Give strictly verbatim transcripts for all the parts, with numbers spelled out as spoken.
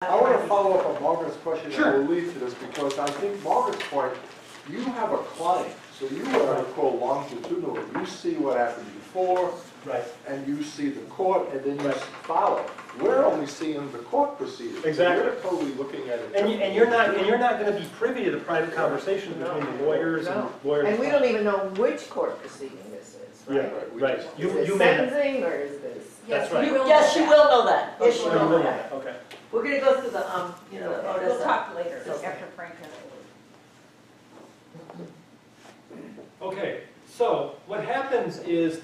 I want to follow up on Margaret's question. Sure. And we'll lead to this because I think Margaret's point, you have a client, so you are called longitudinal. You see what happened before, right? And you see the court, and then you right. follow. We're right. only seeing the court proceedings. Exactly. You're totally looking at it. And, you, and you're not, and you're not going to be privy to the private conversations no. between the lawyers no. and lawyers. And we don't even know which court proceeding this is. Right. Yeah. Right. We right. Just, you, is you it sentencing or is this? Yes, that's right. You, yes, you will know that. Yes, you will know that. Okay. We're going to go through the, um, you know, the we'll talk later, so after Frank and I. Okay, so what happens is,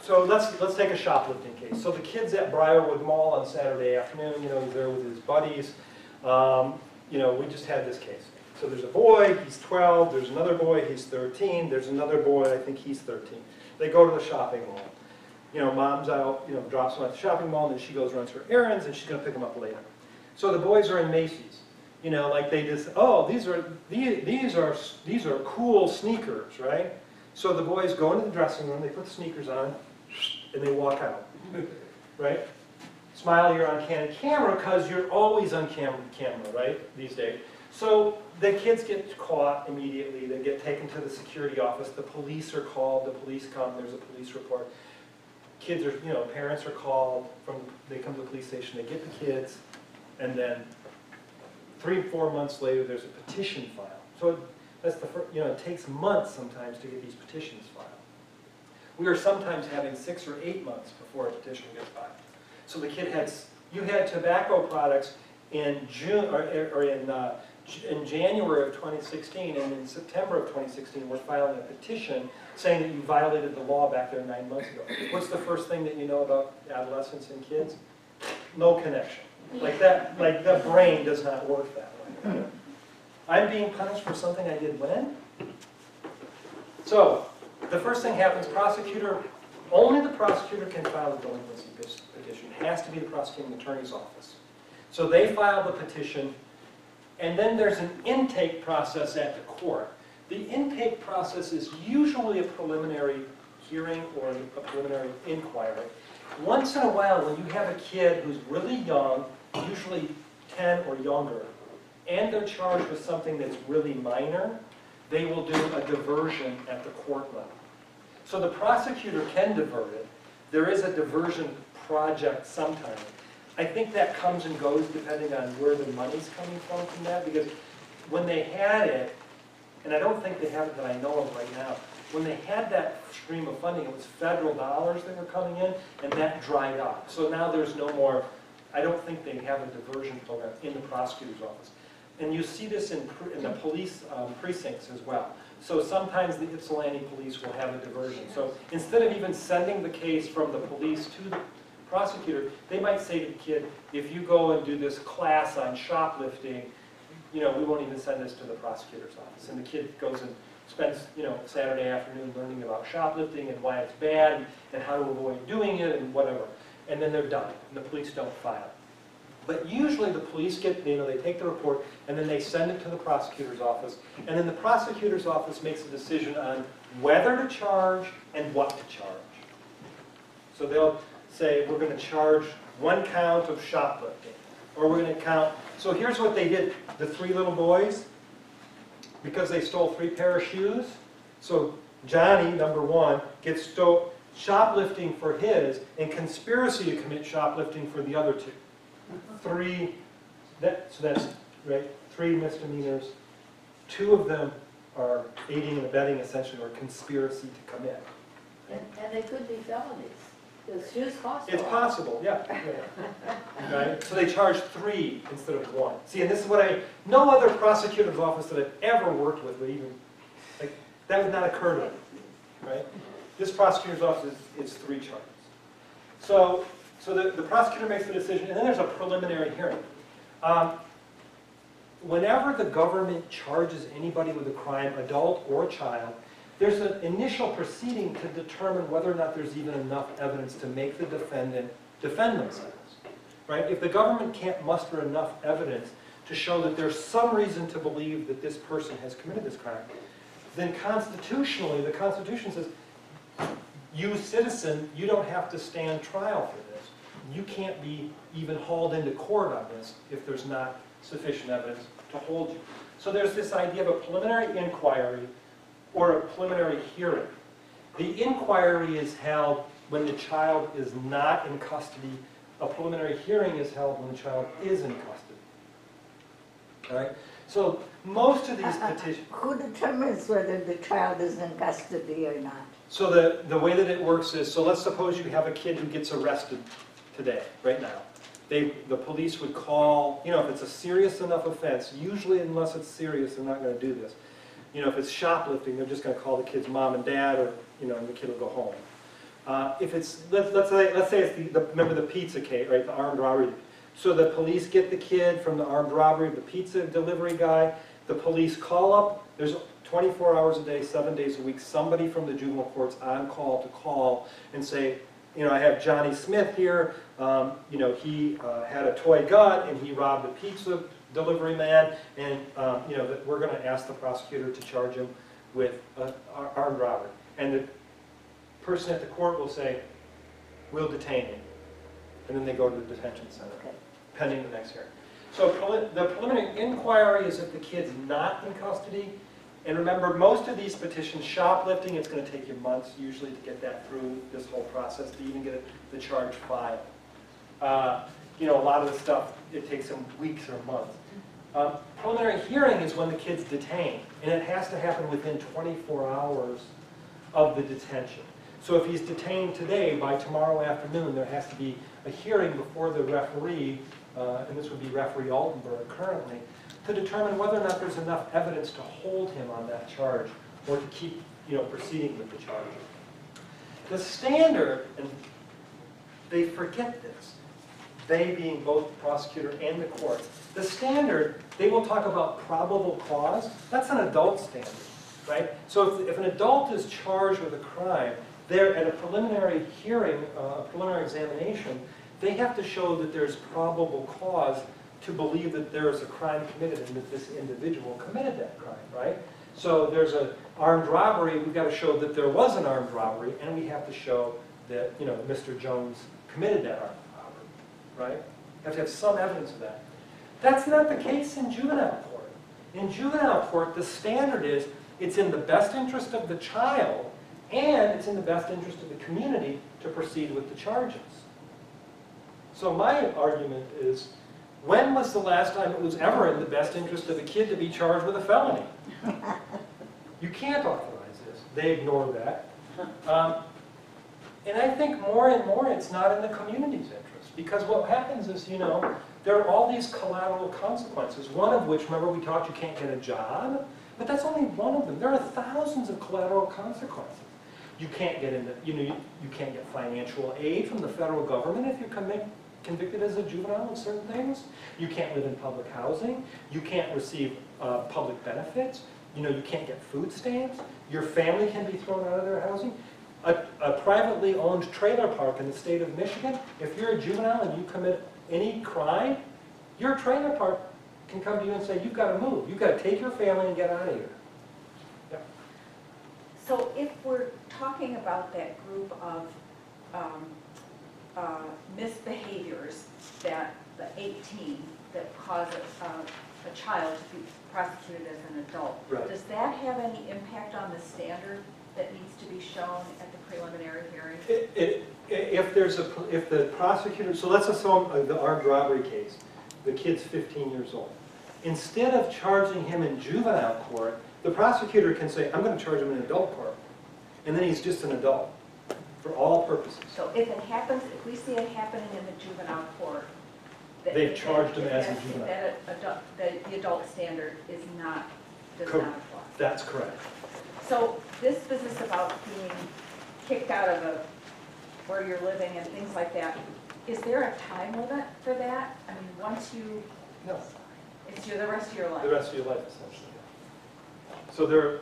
so let's let's take a shoplifting case. So the kid's at Briarwood Mall on Saturday afternoon, you know, he's there with his buddies. Um, you know, we just had this case. So there's a boy, he's twelve, there's another boy, he's thirteen, there's another boy, I think he's thirteen. They go to the shopping mall. You know, mom's out, you know, drops them at the shopping mall, and then she goes, runs her errands, and she's going to pick them up later. So the boys are in Macy's. You know, like they just, oh, these are, these, these are, these are cool sneakers, right? So the boys go into the dressing room, they put the sneakers on, and they walk out, right? Smile, you're on camera, because you're always on camera, camera, right, these days. So the kids get caught immediately. They get taken to the security office. The police are called. The police come. There's a police report. Kids are, you know, parents are called, from, they come to the police station, they get the kids, and then three, four months later there's a petition filed. So it, that's the first, you know, it takes months sometimes to get these petitions filed. We are sometimes having six or eight months before a petition gets filed. So the kid had, you had tobacco products in June, or, or in, uh, in January of twenty sixteen, and in September of twenty sixteen we're filing a petition saying that you violated the law back there nine months ago. What's the first thing that you know about adolescents and kids? No connection. Like that, like the brain does not work that way. I'm being punished for something I did when? So, the first thing happens, prosecutor, only the prosecutor can file a delinquency petition. It has to be the prosecuting attorney's office. So they file the petition, and then there's an intake process at the court. The intake process is usually a preliminary hearing or a preliminary inquiry. Once in a while, when you have a kid who's really young, usually ten or younger, and they're charged with something that's really minor, they will do a diversion at the court level. So the prosecutor can divert it. There is a diversion project sometimes. I think that comes and goes depending on where the money's coming from from that, because when they had it, and I don't think they have it that I know of right now. When they had that stream of funding, it was federal dollars that were coming in, and that dried up. So now there's no more, I don't think they have a diversion program in the prosecutor's office. And you see this in, in the police um, precincts as well. So sometimes the Ypsilanti police will have a diversion. So instead of even sending the case from the police to the prosecutor, they might say to the kid, if you go and do this class on shoplifting, you know, we won't even send this to the prosecutor's office. And the kid goes and spends, you know, Saturday afternoon learning about shoplifting and why it's bad and how to avoid doing it and whatever. And then they're done, and the police don't file it. But usually the police get, you know, they take the report and then they send it to the prosecutor's office. And then the prosecutor's office makes a decision on whether to charge and what to charge. So they'll say, we're going to charge one count of shoplifting, or we're going to count. So here's what they did. The three little boys, because they stole three pair of shoes. So Johnny, number one, gets stole shoplifting for his and conspiracy to commit shoplifting for the other two. Three, that, so that's right, three misdemeanors. Two of them are aiding and abetting, essentially, or conspiracy to commit. And, and they could be felonies. It's possible, yeah. yeah. Right? So they charge three instead of one. See, and this is what I, no other prosecutor's office that I've ever worked with would even, like, that would not occur to me, right? This prosecutor's office is, is three charges. So, so the, the prosecutor makes the decision, and then there's a preliminary hearing. Um, whenever the government charges anybody with a crime, adult or child, there's an initial proceeding to determine whether or not there's even enough evidence to make the defendant defend themselves. Right? If the government can't muster enough evidence to show that there's some reason to believe that this person has committed this crime, then constitutionally, the Constitution says, you citizen, you don't have to stand trial for this. you can't be even hauled into court on this if there's not sufficient evidence to hold you. So there's this idea of a preliminary inquiry or a preliminary hearing. The inquiry is held when the child is not in custody. A preliminary hearing is held when the child is in custody. All right? So most of these uh, petitions... Uh, who determines whether the child is in custody or not? So the, the way that it works is, so let's suppose you have a kid who gets arrested today, right now. They, the police would call, you know, if it's a serious enough offense, usually unless it's serious, they're not going to do this. You know, if it's shoplifting, they're just going to call the kid's mom and dad, or, you know, and the kid will go home. Uh, if it's, let's, let's, say, let's say it's, the, the, remember the pizza case, right, the armed robbery. So the police get the kid from the armed robbery, the pizza delivery guy, the police call up, there's twenty-four hours a day, seven days a week, somebody from the juvenile court's on call to call and say, you know, I have Johnny Smith here, um, you know, he uh, had a toy gun and he robbed a pizza delivery man, and, um, you know, that we're going to ask the prosecutor to charge him with uh, armed robbery. And the person at the court will say, we'll detain him. And then they go to the detention center, okay, pending the next hearing. So the preliminary inquiry is if the kid's not in custody. And remember, most of these petitions, shoplifting, it's going to take you months usually to get that through this whole process, to even get the charge filed. Uh, you know, a lot of the stuff, it takes them weeks or months. Uh, preliminary hearing is when the kid's detained, and it has to happen within twenty-four hours of the detention. So if he's detained today, by tomorrow afternoon, there has to be a hearing before the referee, uh, and this would be referee Altenberg currently, to determine whether or not there's enough evidence to hold him on that charge or to keep, you know, proceeding with the charge. The standard, and they forget this, they being both the prosecutor and the court, the standard, they will talk about probable cause. That's an adult standard, right? So if, if an adult is charged with a crime, they're at a preliminary hearing, a uh, preliminary examination, they have to show that there's probable cause to believe that there is a crime committed and that this individual committed that crime, right? So there's an armed robbery, we've got to show that there was an armed robbery, and we have to show that, you know, Mister Jones committed that armed robbery, right? You have to have some evidence of that. That's not the case in juvenile court. In juvenile court, the standard is it's in the best interest of the child and it's in the best interest of the community to proceed with the charges. So my argument is, when was the last time it was ever in the best interest of a kid to be charged with a felony? You can't authorize this. They ignore that. Um, and I think more and more it's not in the community's interest, because what happens is, you know, there are all these collateral consequences, one of which, remember we taught you can't get a job, but that's only one of them. There are thousands of collateral consequences. You can't get into, you know, you, you can't get financial aid from the federal government if you commit convicted as a juvenile of certain things. You can't live in public housing. You can't receive uh, public benefits. You know, you can't get food stamps. Your family can be thrown out of their housing. A, a privately owned trailer park in the state of Michigan, if you're a juvenile and you commit any crime, your trailer park can come to you and say, you've got to move. You've got to take your family and get out of here. Yeah. So if we're talking about that group of um, Uh, misbehaviors that the eighteen that cause a, uh, a child to be prosecuted as an adult. Right. Does that have any impact on the standard that needs to be shown at the preliminary hearing? It, it, if there's a if the prosecutor, so let's assume uh, the armed robbery case, the kid's fifteen years old. Instead of charging him in juvenile court, the prosecutor can say, "I'm going to charge him in adult court," and then he's just an adult. For all purposes. So if it happens, if we see it happening in the juvenile court, that they've charged them as a juvenile. That adult, that the adult standard is not, does not apply. That's correct. So this business about being kicked out of a, where you're living and things like that, is there a time limit for that? I mean, once you, no, it's your, the rest of your life. The rest of your life, essentially. So there.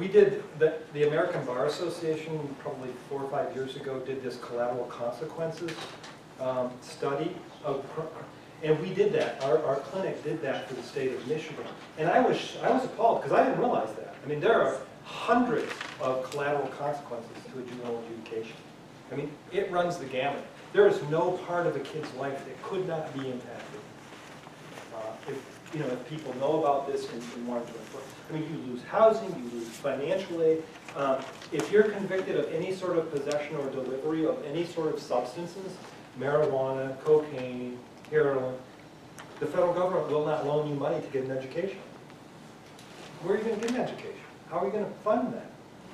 We did, the, the American Bar Association probably four or five years ago did this collateral consequences um, study, of, and we did that. Our, our clinic did that for the state of Michigan. And I was, I was appalled because I didn't realize that. I mean, there are hundreds of collateral consequences to a juvenile adjudication. I mean, it runs the gamut. There is no part of a kid's life that could not be impacted. Uh, if, you know, if people know about this and, and want to report. I mean, you lose housing, you lose financial aid. Uh, if you're convicted of any sort of possession or delivery of any sort of substances, marijuana, cocaine, heroin, the federal government will not loan you money to get an education. Where are you going to get an education? How are you going to fund that?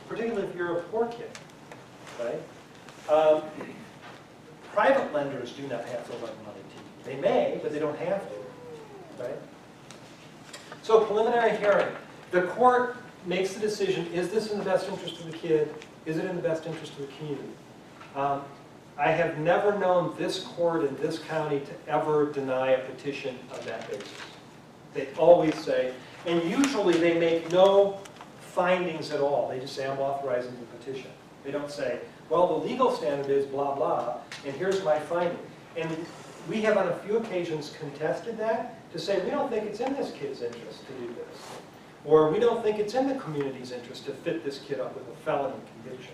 Particularly if you're a poor kid, right? Um, private lenders do not have to lend money to you. They may, but they don't have to, right? So preliminary hearing. The court makes the decision, is this in the best interest of the kid? Is it in the best interest of the community? Um, I have never known this court in this county to ever deny a petition on that basis. They always say, and usually they make no findings at all. They just say, I'm authorizing the petition. They don't say, well, the legal standard is blah, blah, and here's my finding. And we have on a few occasions contested that to say, we don't think it's in this kid's interest to do this. Or we don't think it's in the community's interest to fit this kid up with a felony conviction.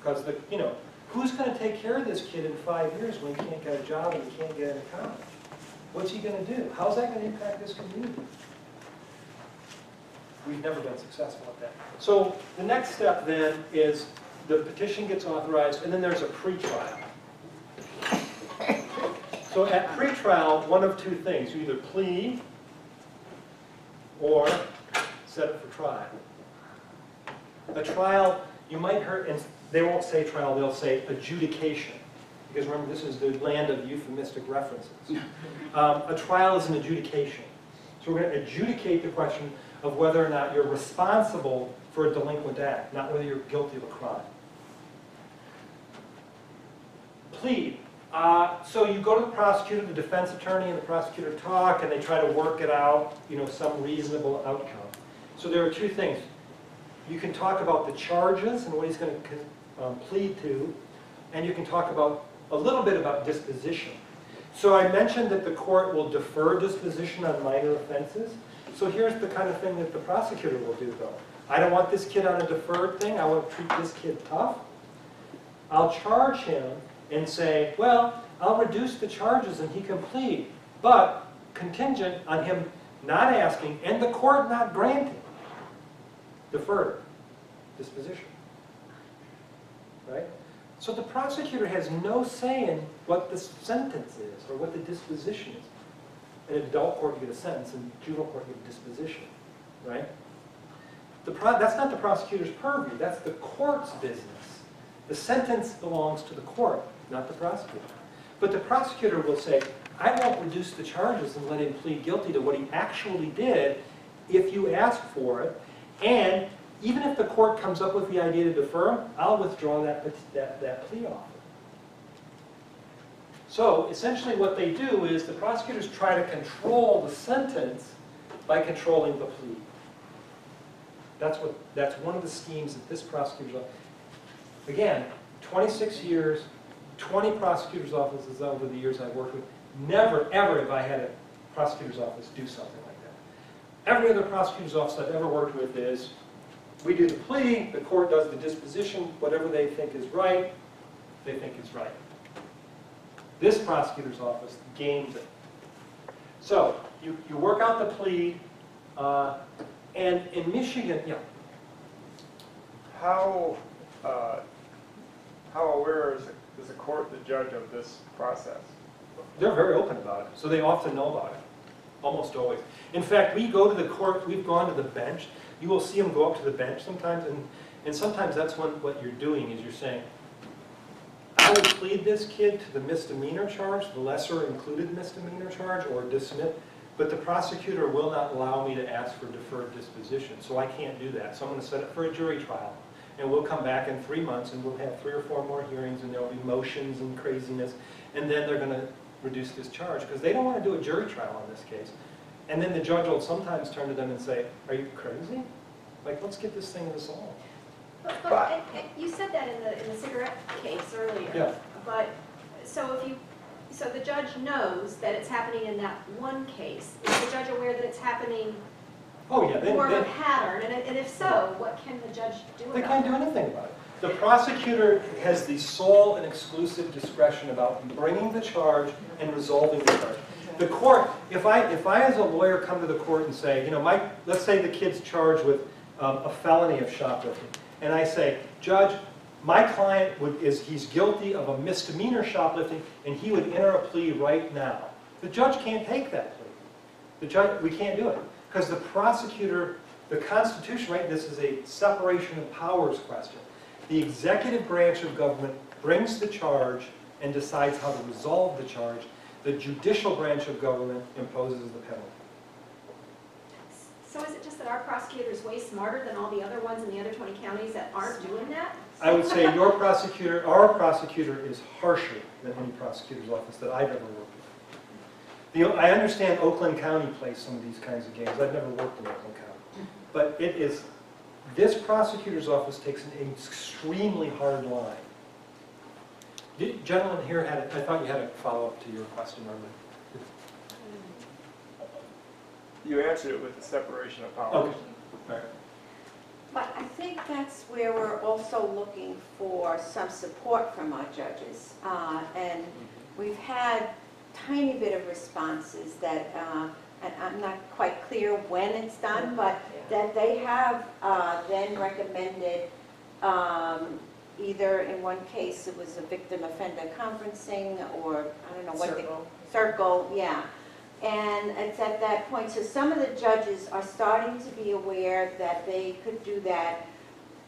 Because, the you know, who's going to take care of this kid in five years when he can't get a job and he can't get into college? What's he going to do? How's that going to impact this community? We've never been successful at that. So the next step then is the petition gets authorized, and then there's a pretrial. So at pretrial, one of two things. You either plead or set it for trial. A trial, you might hear, and they won't say trial, they'll say adjudication. Because remember, this is the land of euphemistic references. Um, a trial is an adjudication. So we're going to adjudicate the question of whether or not you're responsible for a delinquent act, not whether you're guilty of a crime. Plead. Uh, so you go to the prosecutor, the defense attorney, and the prosecutor talk, and they try to work it out, you know, some reasonable outcome. So there are two things. You can talk about the charges and what he's going to um, plead to, and you can talk about a little bit about disposition. So I mentioned that the court will defer disposition on minor offenses. So here's the kind of thing that the prosecutor will do, though. I don't want this kid on a deferred thing. I want to treat this kid tough. I'll charge him and say, well, I'll reduce the charges and he can plead, but contingent on him not asking and the court not granting deferred disposition, right? So the prosecutor has no say in what the sentence is or what the disposition is. In an adult court, you get a sentence, in juvenile court, you get a disposition, right? The pro that's not the prosecutor's purview. That's the court's business. The sentence belongs to the court, not the prosecutor. But the prosecutor will say, I won't reduce the charges and let him plead guilty to what he actually did if you ask for it. And even if the court comes up with the idea to defer him, I'll withdraw that, that, that plea offer. So essentially what they do is the prosecutors try to control the sentence by controlling the plea. That's, what, that's one of the schemes that this prosecutor's office. Again, twenty-six years, twenty prosecutors' offices over the years I've worked with, never, ever have I had a prosecutor's office do something like that. Every other prosecutor's office I've ever worked with is, we do the plea, the court does the disposition, whatever they think is right, they think is right. This prosecutor's office games it. So you, you work out the plea, uh, and in Michigan, yeah. How, uh, how aware is the, is the court, the judge, of this process? They're very open about it, so they often know about it, almost always. In fact, we go to the court, we've gone to the bench. You will see them go up to the bench sometimes, and, and sometimes that's when, what you're doing is you're saying, I would plead this kid to the misdemeanor charge, the lesser included misdemeanor charge, or dismiss, but the prosecutor will not allow me to ask for deferred disposition, so I can't do that. So I'm going to set it for a jury trial, and we'll come back in three months, and we'll have three or four more hearings, and there'll be motions and craziness, and then they're going to reduce this charge, because they don't want to do a jury trial on this case. And then the judge will sometimes turn to them and say, are you crazy? Like, let's get this thing resolved. But, but, but it, it, you said that in the, in the cigarette case earlier. Yeah. But, so if you, so the judge knows that it's happening in that one case. Is the judge aware that it's happening oh, yeah, they, more they, of a pattern? And, and if so, what can the judge do about it? They can't do anything about it. The prosecutor has the sole and exclusive discretion about bringing the charge and resolving the charge. The court, if I, if I as a lawyer come to the court and say, you know, Mike, let's say the kid's charged with um, a felony of shoplifting, and I say, Judge, my client would, is, he's guilty of a misdemeanor shoplifting, and he would enter a plea right now. The judge can't take that plea. The judge, we can't do it. Because the prosecutor, the Constitution, right, this is a separation of powers question. The executive branch of government brings the charge and decides how to resolve the charge. The judicial branch of government imposes the penalty. So is it just that our prosecutor is way smarter than all the other ones in the other twenty counties that aren't doing that? I would say your prosecutor, our prosecutor is harsher than any prosecutor's office that I've ever worked with. The, I understand Oakland County plays some of these kinds of games. I've never worked in Oakland County. But it is, this prosecutor's office takes an extremely hard line. The gentleman here had, a, I thought you had a follow-up to your question earlier. You answered it with the separation of powers. Okay. But I think that's where we're also looking for some support from our judges. Uh, and we've had a tiny bit of responses that, uh, and I'm not quite clear when it's done, but that they have uh, then recommended, um, either in one case it was a victim offender conferencing, or I don't know what circle. the circle, yeah. And it's at that point, so some of the judges are starting to be aware that they could do that.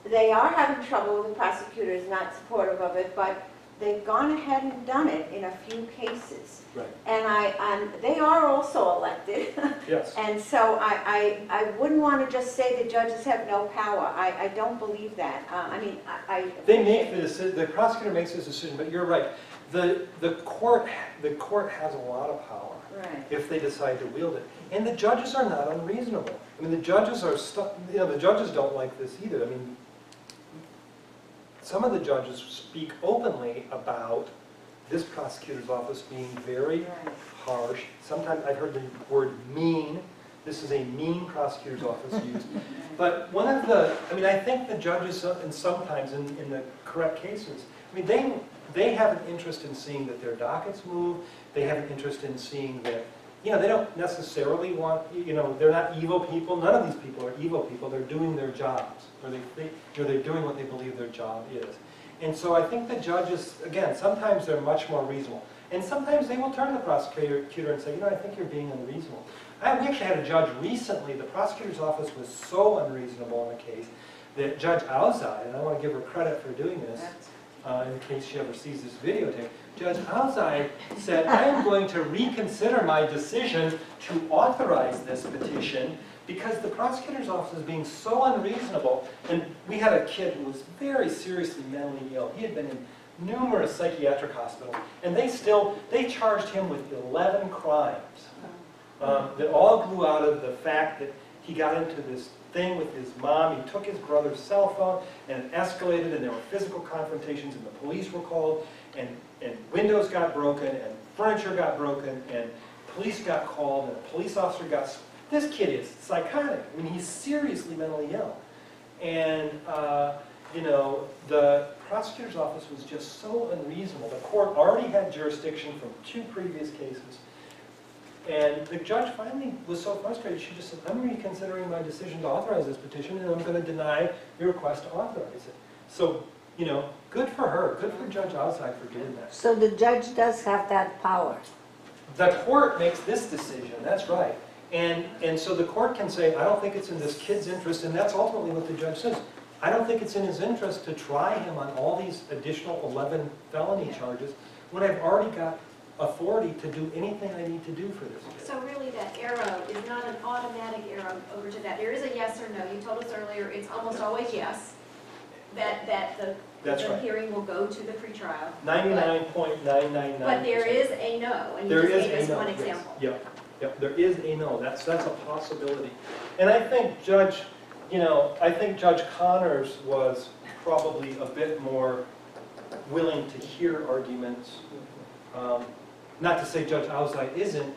They are having trouble with prosecutors not supportive of it, but they've gone ahead and done it in a few cases. Right. And I, um, they are also elected. Yes. And so I, I, I wouldn't want to just say the judges have no power. I, I don't believe that. Uh, I mean, I, I they make the decision. The prosecutor makes this decision, but you're right. The the court the court has a lot of power. Right. If they decide to wield it. And the judges are not unreasonable. I mean, the judges are stuck, you know, the judges don't like this either. I mean, some of the judges speak openly about this prosecutor's office being very right. harsh. Sometimes I've heard the word mean. This is a mean prosecutor's office used. But one of the, I mean, I think the judges, and sometimes in, in the correct cases, I mean, they, they have an interest in seeing that their dockets move. They have an interest in seeing that, you know, they don't necessarily want, you know, they're not evil people. None of these people are evil people. They're doing their jobs, or they, they, you know, they're doing what they believe their job is. And so I think the judges, again, sometimes they're much more reasonable. And sometimes they will turn to the prosecutor and say, you know, I think you're being unreasonable. I actually had a judge recently, the prosecutor's office was so unreasonable in a case that Judge Alzai, and I want to give her credit for doing this, Uh, in case she ever sees this videotape, Judge Alzai said, I am going to reconsider my decision to authorize this petition because the prosecutor's office is being so unreasonable. And we had a kid who was very seriously mentally ill. He had been in numerous psychiatric hospitals. And they still, they charged him with eleven crimes um, that all grew out of the fact that he got into this thing with his mom. He took his brother's cell phone, and it escalated, and there were physical confrontations, and the police were called, and, and windows got broken, and furniture got broken, and police got called, and a police officer got... This kid is psychotic. I mean, he's seriously mentally ill. And, uh, you know, the prosecutor's office was just so unreasonable. The court already had jurisdiction from two previous cases. And the judge finally was so frustrated, she just said, I'm reconsidering my decision to authorize this petition, and I'm going to deny your request to authorize it. So, you know, good for her. Good for Judge Alzai for doing that. So the judge does have that power. The court makes this decision. That's right. And, and so the court can say, I don't think it's in this kid's interest, and that's ultimately what the judge says. I don't think it's in his interest to try him on all these additional eleven felony charges when I've already got authority to do anything I need to do for this kid. So really that arrow is not an automatic arrow over to that. There is a yes or no. You told us earlier it's almost always yes, that, that the, That's the right. hearing will go to the pretrial. ninety-nine point nine nine nine percent. But there is a no, and you just gave us one example. Yes. Yep. Yep. There is a no. That's, that's a possibility. And I think Judge, you know, I think Judge Connors was probably a bit more willing to hear arguments. Um, Not to say Judge Alzai isn't.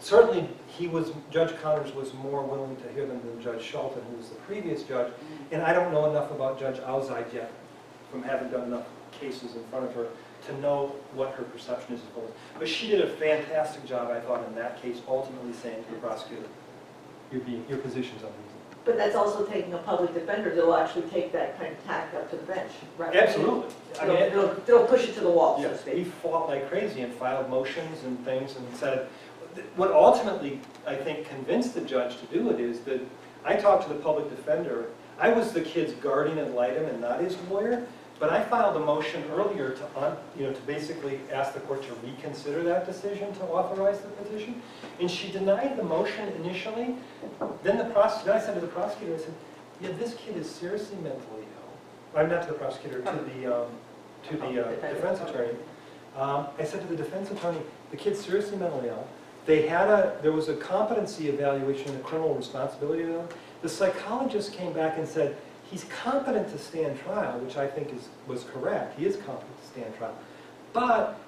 Certainly, he was. Judge Connors was more willing to hear them than Judge Shelton, who was the previous judge. And I don't know enough about Judge Alzai yet from having done enough cases in front of her to know what her perception is of both. But she did a fantastic job, I thought, in that case, ultimately saying to the prosecutor, your, your position's unreasonable. But that's also taking a public defender that will actually take that kind of tack up to the bench, right? Absolutely. I mean, they'll, they'll, they'll push it to the wall, yeah, so to speak. We fought like crazy and filed motions and things and said, what ultimately, I think, convinced the judge to do it is that I talked to the public defender. I was the kid's guardian ad litem and not his lawyer, but I filed a motion earlier to, un, you know, to basically ask the court to reconsider that decision to authorize the petition, and she denied the motion initially. Then the prosecutor, I said to the prosecutor, I said, "Yeah, this kid is seriously mentally ill." I'm not to the prosecutor, to the um, to the uh, defense attorney. Um, I said to the defense attorney, "The kid's seriously mentally ill." They had a, there was a competency evaluation and a criminal responsibility to them. The psychologist came back and said, he's competent to stand trial, which I think is, was correct. He is competent to stand trial. But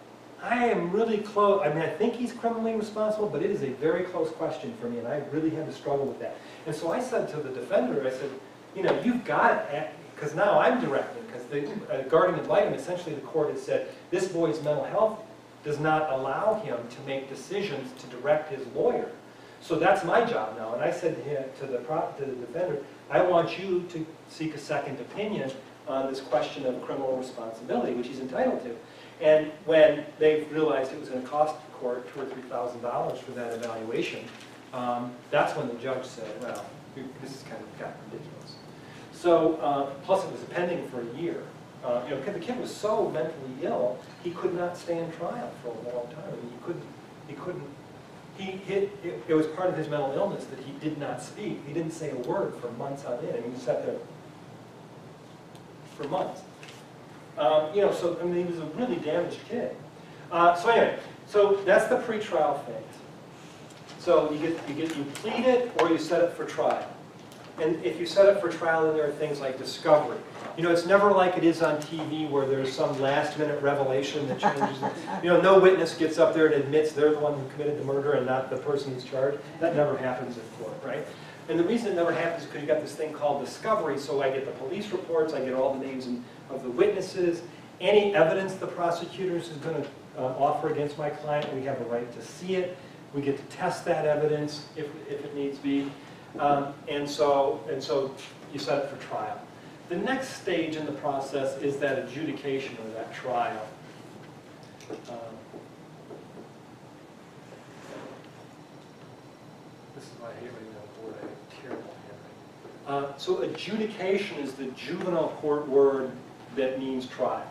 I am really close, I mean, I think he's criminally responsible, but it is a very close question for me, and I really had to struggle with that. And so I said to the defender, I said, you know, you've got it, because now I'm directing, because the uh, guardian ad litem, essentially the court has said, this boy's mental health does not allow him to make decisions to direct his lawyer. So that's my job now. And I said to him, to the, to the defender, I want you to seek a second opinion on this question of criminal responsibility, which he's entitled to. And when they realized it was going to cost the court two or three thousand dollars for that evaluation, um, that's when the judge said, well, this is kind of got ridiculous. So uh, plus it was pending for a year. Uh, you know, because the kid was so mentally ill, he could not stand trial for a long time. I mean, he couldn't. He couldn't. He hit. It, it was part of his mental illness that he did not speak. He didn't say a word for months on end. I mean, he sat there for months. Um, you know, so I mean, he was a really damaged kid. Uh, so anyway, so that's the pretrial phase. So you get you get you plead it or you set it for trial. And if you set up for trial, then there are things like discovery. You know, it's never like it is on T V where there's some last-minute revelation that changes. You know, no witness gets up there and admits they're the one who committed the murder and not the person who's charged. That never happens in court, right? And the reason it never happens is because you've got this thing called discovery. So I get the police reports, I get all the names of the witnesses. Any evidence the prosecutors is going to uh, offer against my client, we have a right to see it. We get to test that evidence if, if it needs be. Um, and so, and so, you set it for trial. The next stage in the process is that adjudication or that trial. Um, this is my handwriting on board. I have terrible handwriting. Uh, so adjudication is the juvenile court word that means trial,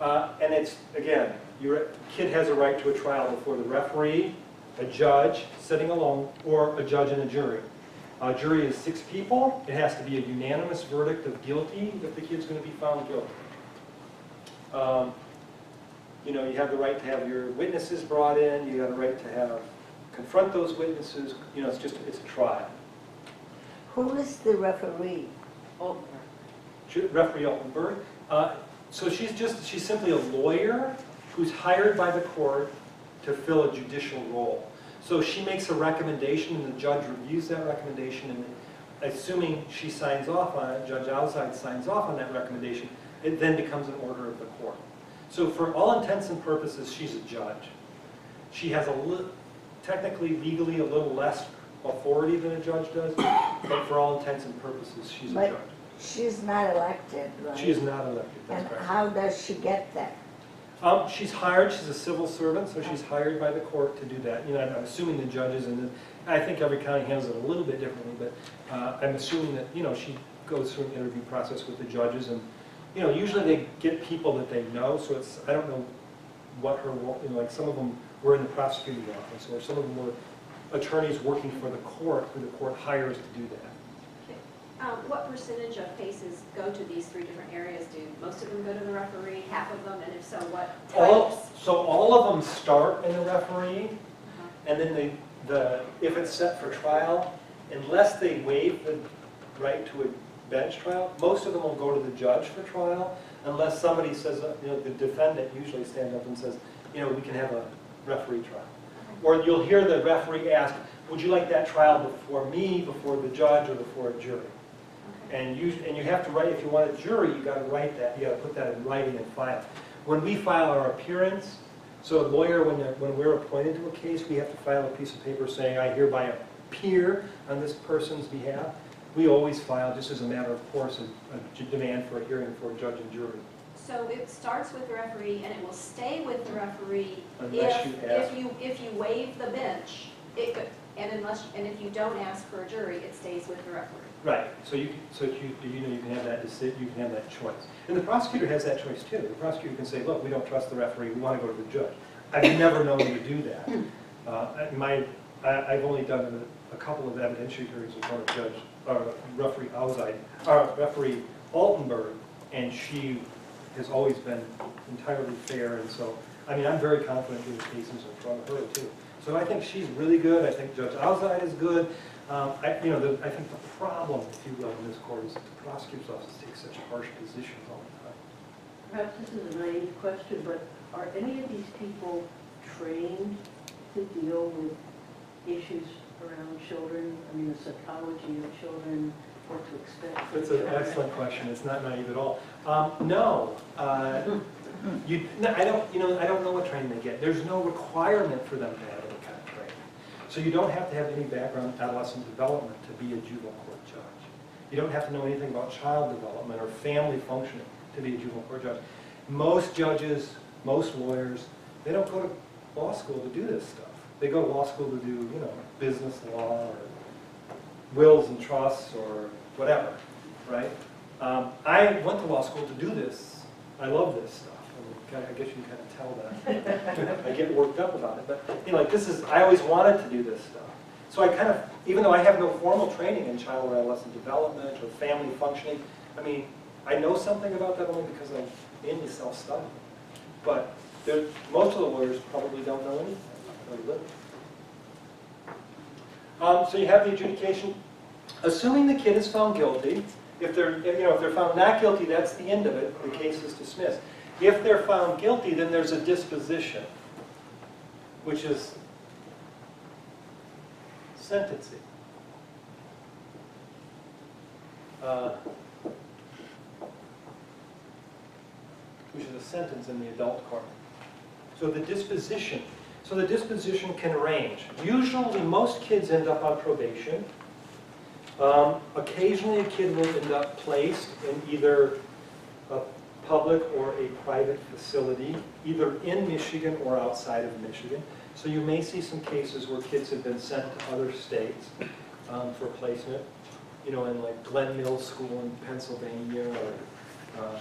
uh, and it's again, your kid has a right to a trial before the referee, a judge sitting alone, or a judge and a jury. A jury is six people. It has to be a unanimous verdict of guilty if the kid's going to be found guilty. Um, you know, you have the right to have your witnesses brought in. You have the right to have confront those witnesses. You know, it's just it's a trial. Who is the referee? Altenberg. Referee Altenberg. Uh, so she's just she's simply a lawyer who's hired by the court to fill a judicial role. So she makes a recommendation, and the judge reviews that recommendation, and assuming she signs off on it, Judge Alside signs off on that recommendation, it then becomes an order of the court. So for all intents and purposes, she's a judge. She has a technically, legally, a little less authority than a judge does, but for all intents and purposes, she's but a judge. She's not elected, right? She is not elected, that's correct. And how does she get that? Um, she's hired, she's a civil servant, so she's hired by the court to do that. You know, I'm assuming the judges, and the, I think every county handles it a little bit differently, but uh, I'm assuming that, you know, she goes through an interview process with the judges, and, you know, usually they get people that they know, so it's, I don't know what her, you know, like some of them were in the prosecuting office, or some of them were attorneys working for the court, who the court hires to do that. Um, what percentage of cases go to these three different areas? Do most of them go to the referee, half of them, and if so, what types? All, so all of them start in the referee, uh-huh. and then they, the, if it's set for trial, unless they waive the right to a bench trial, most of them will go to the judge for trial, unless somebody says, you know, the defendant usually stands up and says, you know, we can have a referee trial. Uh-huh. Or you'll hear the referee ask, would you like that trial before me, before the judge, or before a jury? And you, and you have to write, if you want a jury, you got to write that, you got to put that in writing and file. When we file our appearance, so a lawyer, when, when we're appointed to a case, we have to file a piece of paper saying, I hereby appear on this person's behalf. We always file, just as a matter of course, a, a demand for a hearing for a judge and jury. So it starts with the referee, and it will stay with the referee unless if you, ask. if you if you waive the bench, it could, and unless and if you don't ask for a jury, it stays with the referee. Right. So you so you you know you can have that you can have that choice, and the prosecutor has that choice too. The prosecutor can say, look, we don't trust the referee. We want to go to the judge. I've never known you do that. Uh, my I, I've only done a, a couple of evidentiary hearings with one judge, uh, referee Alzide, uh, referee Altenberg, and she has always been entirely fair, and so, I mean, I'm very confident in the cases in front of her, too. So I think she's really good. I think Judge Alzide is good. Um, I, you know, the, I think the problem, if you will, in this court is that the prosecutor's office takes such harsh positions all the time. Perhaps this is a naive question, but are any of these people trained to deal with issues around children? I mean, the psychology of children, what to expect. That's an excellent question. It's not naive at all. Um, no, uh, you, no, I don't. You know, I don't know what training they get. There's no requirement for them to have any kind of training. So you don't have to have any background in adolescent development to be a juvenile court judge. You don't have to know anything about child development or family functioning to be a juvenile court judge. Most judges, most lawyers, they don't go to law school to do this stuff. They go to law school to do, you know, business law or wills and trusts or whatever, right? Um, I went to law school to do this. I love this stuff. I, mean, I guess you can kind of tell that. I get worked up about it, but you know, like this is. I always wanted to do this stuff. So I kind of, even though I have no formal training in child or adolescent development or family functioning, I mean, I know something about that only because I'm into self-study. But there, most of the lawyers probably don't know anything. Um, so you have the adjudication. Assuming the kid is found guilty, if they're if, you know if they're found not guilty, that's the end of it. The case is dismissed. If they're found guilty, then there's a disposition, which is sentencing. Uh, which is a sentence in the adult court. So the disposition. So the disposition can range. Usually most kids end up on probation. Um, occasionally a kid will end up placed in either a public or a private facility, either in Michigan or outside of Michigan. So you may see some cases where kids have been sent to other states um, for placement, you know, in like Glen Mills School in Pennsylvania, or uh,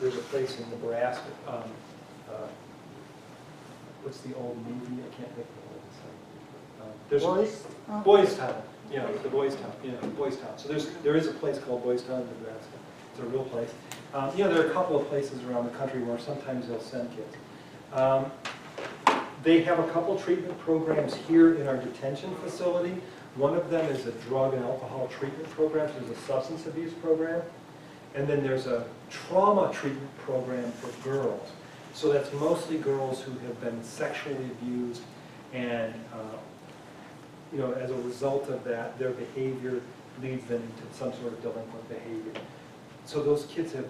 there's a place in Nebraska. Um, uh, What's the old movie? I can't think of the old site. Um, there's Boy's Town. Yeah, the Boy's Town. Yeah, Boy's Town. So there's there is a place called Boy's Town in Nebraska. It's a real place. Um, you know, there are a couple of places around the country where sometimes they'll send kids. Um, they have a couple treatment programs here in our detention facility. One of them is a drug and alcohol treatment program. So there's a substance abuse program, and then there's a trauma treatment program for girls. So that's mostly girls who have been sexually abused, and uh, you know, as a result of that, their behavior leads them into some sort of delinquent behavior. So those kids have,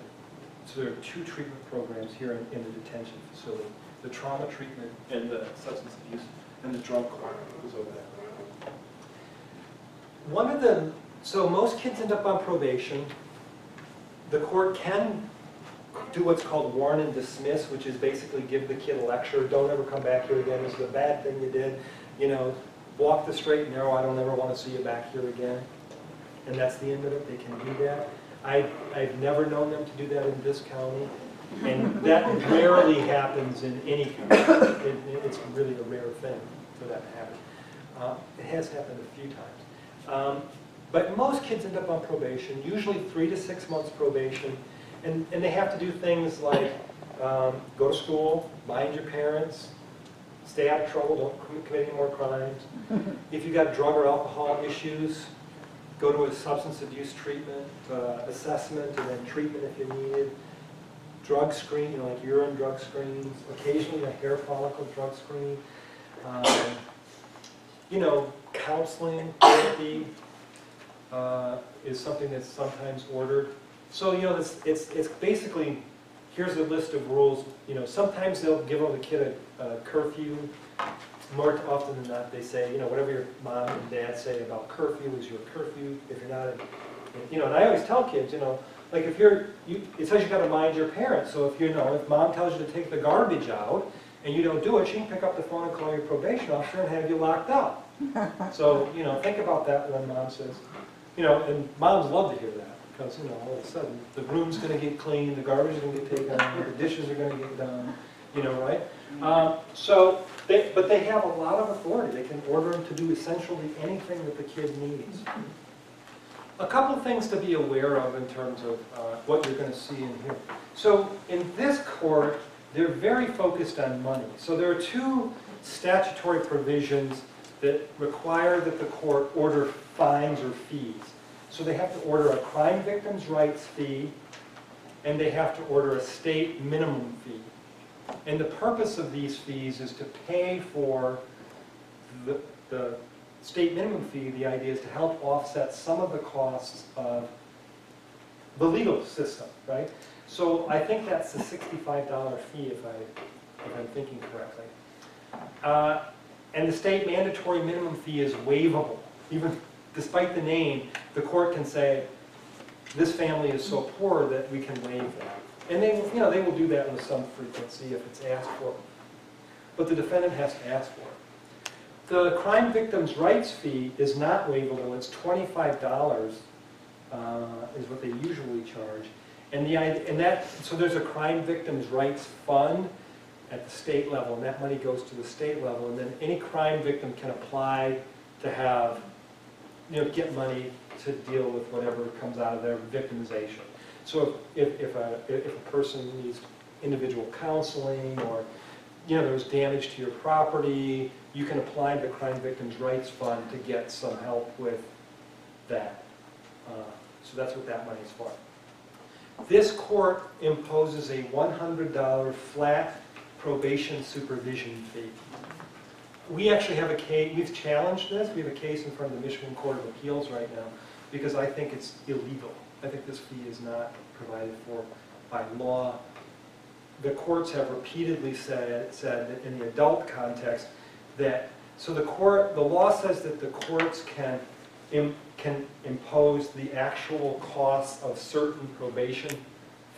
so there are two treatment programs here in, in the detention facility: the trauma treatment and the substance abuse, and the drug court goes over that. One of the, so most kids end up on probation. The court can do what's called warn and dismiss, which is basically give the kid a lecture. Don't ever come back here again. This is a bad thing you did. You know, walk the straight and narrow. I don't ever want to see you back here again. And that's the end of it. They can do that. I, I've never known them to do that in this county. And that rarely happens in any county. It, it's really a rare thing for that to happen. Uh, it has happened a few times. Um, but most kids end up on probation, usually three to six months probation. And, and they have to do things like um, go to school, mind your parents, stay out of trouble, don't commit any more crimes. If you've got drug or alcohol issues, go to a substance abuse treatment, uh, assessment, and then treatment if you need it. Drug screen, you know, like urine drug screens, occasionally a hair follicle drug screen. Um, you know, counseling, therapy. uh, is something that's sometimes ordered. So, you know, it's, it's, it's basically, here's a list of rules. You know, sometimes they'll give the kid a, a curfew. More often than not, they say, you know, whatever your mom and dad say about curfew is your curfew. If you're not, a, you know, and I always tell kids, you know, like if you're, you, it says you got to mind your parents. So if you know, if mom tells you to take the garbage out and you don't do it, she can pick up the phone and call your probation officer and have you locked up. So, you know, think about that when mom says, you know, and moms love to hear that because, you know, all of a sudden the room's going to get clean, the garbage is going to get taken out, the dishes are going to get done, you know, right? Um, so, they, but they have a lot of authority. They can order them to do essentially anything that the kid needs. A couple of things to be aware of in terms of uh, what you're going to see in here. So in this court, they're very focused on money. So there are two statutory provisions that require that the court order fines or fees. So they have to order a crime victim's rights fee, and they have to order a state minimum fee. And the purpose of these fees is to pay for the, the state minimum fee. The idea is to help offset some of the costs of the legal system, right? So I think that's the sixty-five dollar fee, if, I, if I'm thinking correctly. Uh, and the state mandatory minimum fee is waivable. Even despite the name, the court can say, this family is so poor that we can waive that. And they, you know, they will do that with some frequency if it's asked for. But the defendant has to ask for it. The crime victim's rights fee is not waivable. It's twenty-five dollars uh, is what they usually charge. And, the, and that, so there's a crime victim's rights fund at the state level, and that money goes to the state level. And then any crime victim can apply to have, you know, get money to deal with whatever comes out of their victimization. So if, if, a, if a person needs individual counseling or, you know, there's damage to your property, you can apply to the Crime Victims' Rights Fund to get some help with that. Uh, so that's what that money is for. This court imposes a one hundred dollar flat probation supervision fee. We actually have a case, we've challenged this, we have a case in front of the Michigan Court of Appeals right now because I think it's illegal. I think this fee is not provided for by law. The courts have repeatedly said, said that in the adult context that, so the court, the law says that the courts can, im, can impose the actual costs of certain probation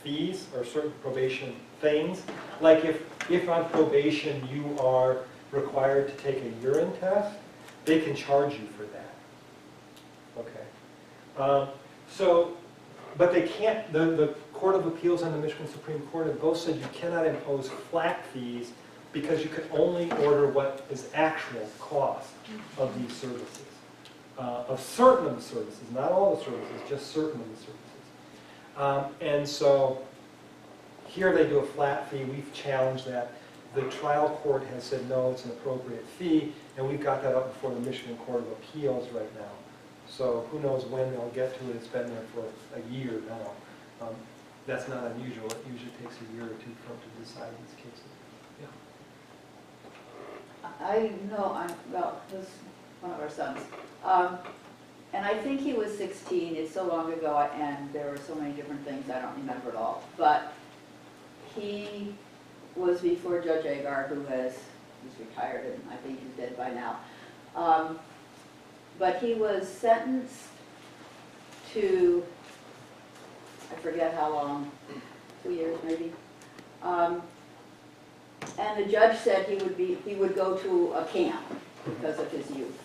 fees or certain probation things. Like if, if on probation you are required to take a urine test, they can charge you for that. Okay. Um, so, But they can't, the, the Court of Appeals and the Michigan Supreme Court have both said you cannot impose flat fees because you can only order what is actual cost of these services, uh, of certain of the services, not all the services, just certain of the services. Um, and so here they do a flat fee. We've challenged that. The trial court has said, no, it's an appropriate fee, and we've got that up before the Michigan Court of Appeals right now. So who knows when they'll get to it. It's been there for a year now. Um, that's not unusual. It usually takes a year or two for them to decide these cases. Yeah. I know, I'm, well, this is one of our sons. Um, and I think he was sixteen. It's so long ago, and there were so many different things I don't remember at all. But he was before Judge Agar, who has, he's retired, and I think he's dead by now. Um, But he was sentenced to, I forget how long, two years maybe. Um, and the judge said he would be, he would go to a camp because of his youth.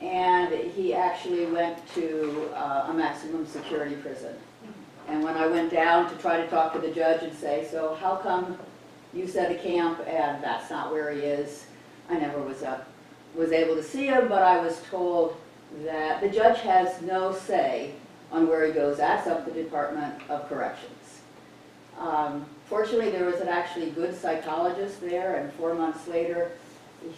And he actually went to uh, a maximum security prison. And when I went down to try to talk to the judge and say, so how come you set a camp and that's not where he is? I never was up. was able to see him, but I was told that the judge has no say on where he goes. That's up to the Department of Corrections. Um, fortunately, there was an actually good psychologist there, and four months later,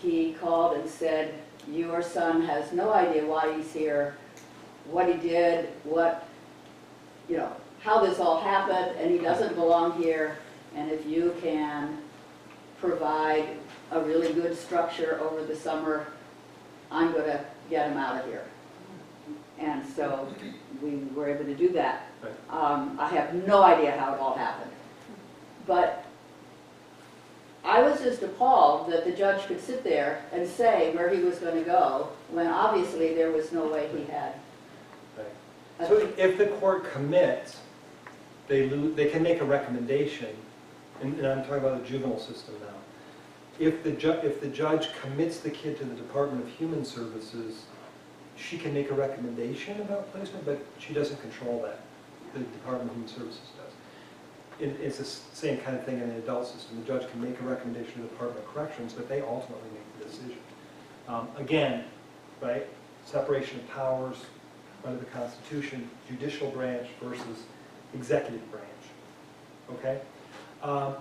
he called and said, your son has no idea why he's here, what he did, what, you know, how this all happened, and he doesn't belong here, and if you can provide a really good structure over the summer, I'm going to get him out of here. And so we were able to do that. Um, I have no idea how it all happened. But I was just appalled that the judge could sit there and say where he was going to go when obviously there was no way he had. Right. So if the court commits, they, lose, they can make a recommendation, and, and I'm talking about the juvenile system now. If the, ju if the judge commits the kid to the Department of Human Services, she can make a recommendation about placement, but she doesn't control that. The Department of Human Services does. It, it's the same kind of thing in the adult system. The judge can make a recommendation to the Department of Corrections, but they ultimately make the decision. Um, again, right? Separation of powers under the Constitution, judicial branch versus executive branch. Okay? Um,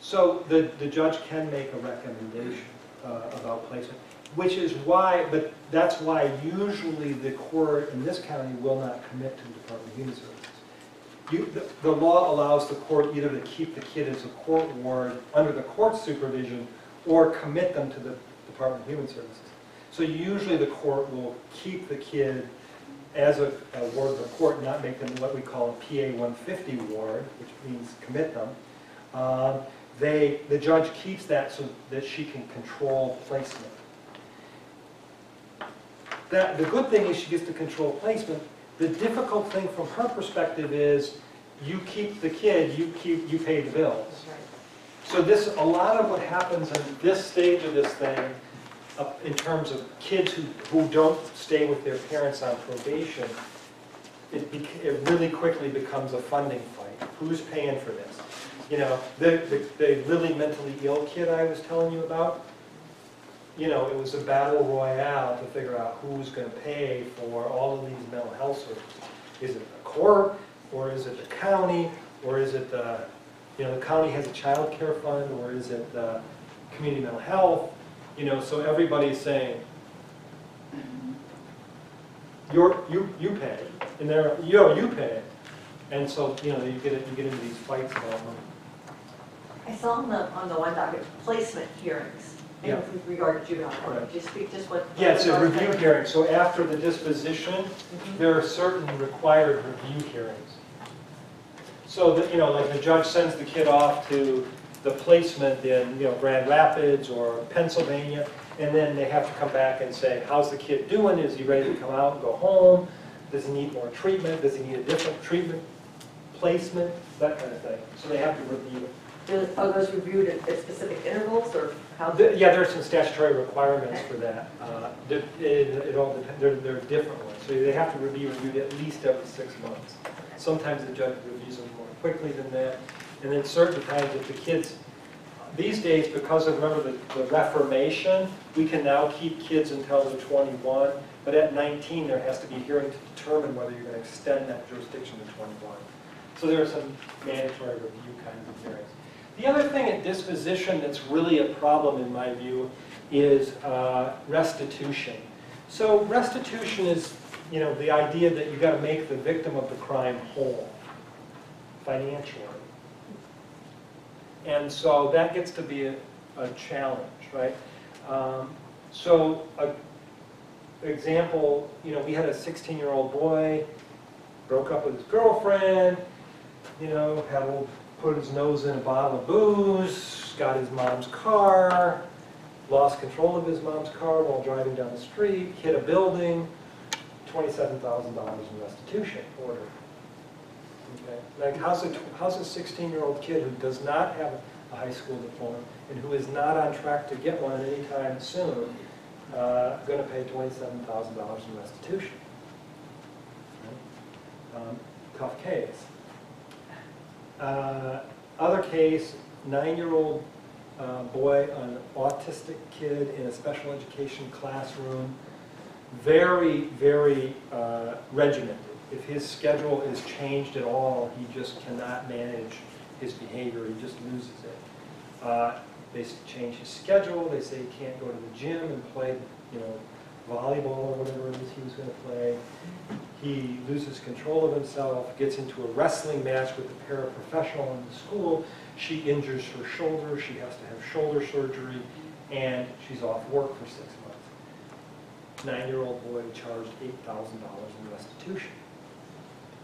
So the, the judge can make a recommendation uh, about placement, which is why, but that's why usually the court in this county will not commit to the Department of Human Services. You, the, the law allows the court either to keep the kid as a court ward under the court's supervision or commit them to the Department of Human Services. So usually the court will keep the kid as a, a ward of the court, not make them what we call a P A one fifty ward, which means commit them. Um, They, the judge keeps that so that she can control placement. That, the good thing is she gets to control placement. The difficult thing from her perspective is you keep the kid, you, keep, you pay the bills. So this, a lot of what happens in this stage of this thing uh, in terms of kids who, who don't stay with their parents on probation, it, it really quickly becomes a funding fight. Who's paying for this? You know, the, the, the really mentally ill kid I was telling you about, you know, it was a battle royale to figure out who's going to pay for all of these mental health services. Is it the court, or is it the county, or is it the, you know, the county has a child care fund, or is it the community mental health? You know, so everybody's saying, You're, you, you pay, and they're, you know, you pay. And so, you know, you get, you get into these fights about money. I saw on the, on the one docket placement hearings, and yeah. With regard to juvenile. Correct. Just speak just what. Yeah, it's a review hearing. So after the disposition, mm-hmm. there are certain required review hearings. So that, you know, like the judge sends the kid off to the placement in, you know, Grand Rapids or Pennsylvania, and then they have to come back and say, how's the kid doing? Is he ready to come out and go home? Does he need more treatment? Does he need a different treatment placement? That kind of thing. So they have to review it. Are those reviewed at, at specific intervals, or how? The, yeah, there are some statutory requirements okay. for that. Uh, it, it all depends. They're, they're different ones, so they have to be reviewed at least every six months. Sometimes the judge reviews them more quickly than that, and then certain times if the kids, these days because of remember the, the Reformation, we can now keep kids until they're twenty-one, but at nineteen there has to be a hearing to determine whether you're going to extend that jurisdiction to twenty-one. So there are some mandatory review kinds of hearings. The other thing at disposition that's really a problem, in my view, is uh, restitution. So restitution is, you know, the idea that you've got to make the victim of the crime whole financially. And so that gets to be a, a challenge, right? Um, so, a, example, you know, we had a sixteen-year-old boy, broke up with his girlfriend, you know, had a little put his nose in a bottle of booze, got his mom's car, lost control of his mom's car while driving down the street, hit a building, twenty-seven thousand dollars in restitution order. Okay. Like, how's a, how's a sixteen-year-old kid who does not have a high school diploma and who is not on track to get one anytime soon uh, going to pay twenty-seven thousand dollars in restitution? Okay. Um, tough case. Uh, other case, nine-year-old uh, boy, an autistic kid in a special education classroom, very, very uh, regimented. If his schedule is changed at all, he just cannot manage his behavior, he just loses it. Uh, they change his schedule, they say he can't go to the gym and play, you know, volleyball or whatever it is he was going to play. He loses control of himself, gets into a wrestling match with a paraprofessional in the school. She injures her shoulder, she has to have shoulder surgery, and she's off work for six months. nine-year-old boy charged eight thousand dollars in restitution.